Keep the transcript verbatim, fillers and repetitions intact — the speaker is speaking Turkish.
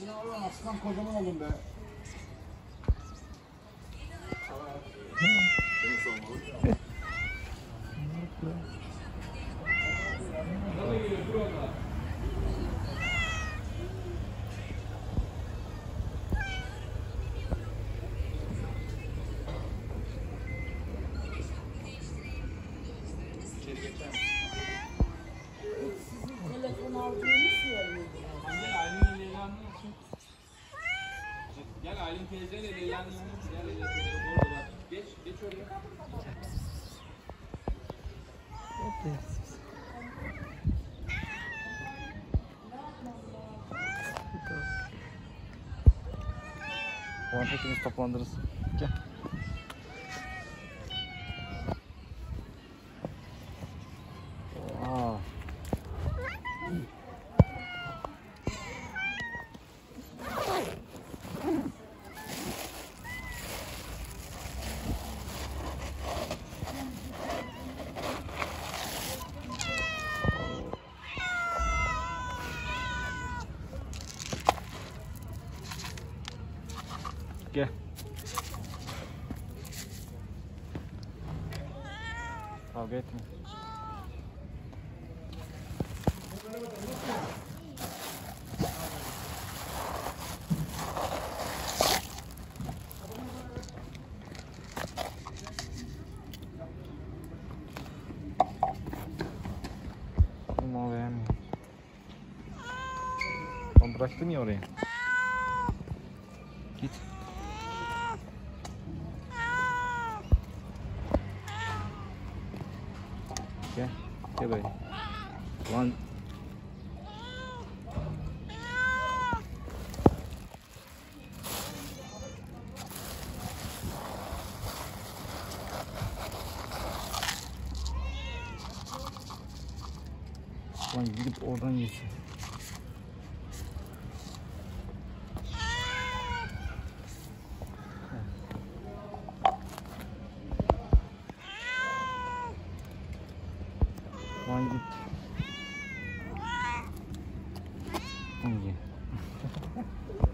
Yine oradan aslan kocaman oldun be. Gel Aylin teyzeyle de yan yana. Gel Aylin teyzeyle doğru bak. Geç, geç oraya. Gel. O an hepiniz toplandınız. Gel. Gel. Kavga etme. Bunu beğenmiyorum. Ben bıraktım ya oraya. Git. Gel, gel böyle. Ulan... Ulan gidip oradan geçsin. Ulan git. Ulan git.